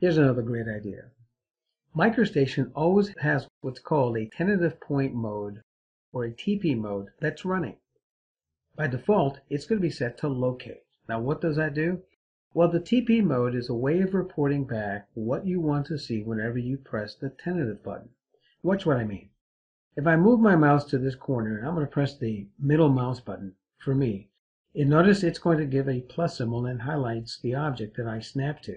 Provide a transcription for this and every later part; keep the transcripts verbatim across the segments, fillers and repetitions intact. Here's another great idea. MicroStation always has what's called a tentative point mode, or a T P mode, that's running. By default, it's going to be set to locate. Now what does that do? Well, the T P mode is a way of reporting back what you want to see whenever you press the tentative button. Watch what I mean. If I move my mouse to this corner, and I'm going to press the middle mouse button for me, and notice it's going to give a plus symbol and highlights the object that I snap to.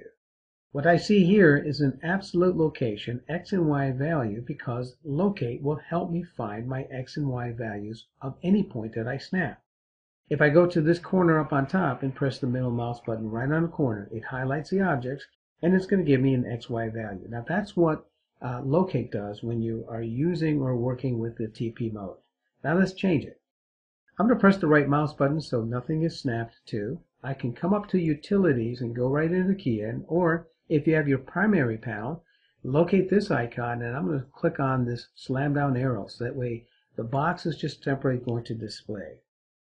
What I see here is an absolute location, x and y value, because locate will help me find my x and y values of any point that I snap. If I go to this corner up on top and press the middle mouse button right on the corner, it highlights the objects, and it's going to give me an x, y value. Now that's what uh, locate does when you are using or working with the T P mode. Now let's change it. I'm going to press the right mouse button so nothing is snapped to. I can come up to Utilities and go right into Keyend, or if you have your primary panel, locate this icon, and I'm going to click on this slam down arrow, so that way the box is just temporarily going to display.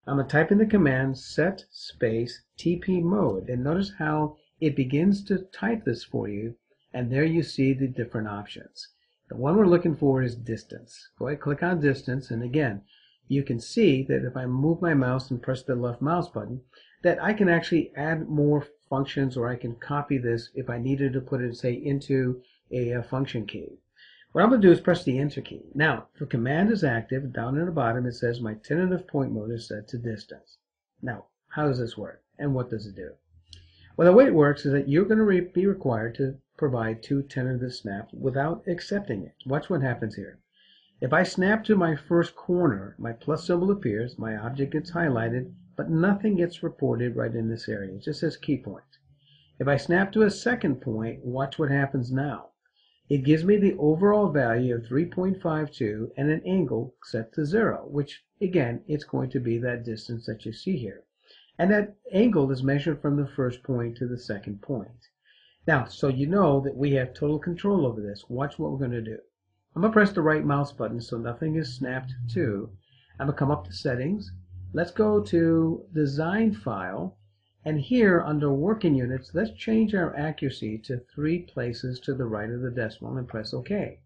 I'm going to type in the command set space T P mode, and notice how it begins to type this for you, and there you see the different options. The one we're looking for is distance. Go ahead, click on distance, and again, you can see that if I move my mouse and press the left mouse button, that I can actually add more functions, or I can copy this if I needed to put it, say, into a, a function key. What I'm going to do is press the enter key. Now, if the command is active, down at the bottom it says my tentative point mode is set to distance. Now, how does this work, and what does it do? Well, the way it works is that you're going to re be required to provide two tentative snaps without accepting it. Watch what happens here. If I snap to my first corner, my plus symbol appears, my object gets highlighted, but nothing gets reported right in this area. It just says key point. If I snap to a second point, watch what happens now. It gives me the overall value of three point five two and an angle set to zero, which again, it's going to be that distance that you see here. And that angle is measured from the first point to the second point. Now, so you know that we have total control over this. Watch what we're going to do. I'm going to press the right mouse button so nothing is snapped to. I'm going to come up to Settings. Let's go to Design File, and here under Working Units, let's change our accuracy to three places to the right of the decimal and press OK.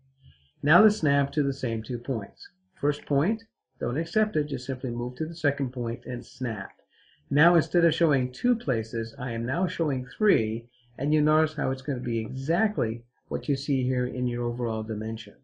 Now let's snap to the same two points. First point, don't accept it, just simply move to the second point and snap. Now instead of showing two places, I am now showing three, and you notice how it's going to be exactly what you see here in your overall dimension.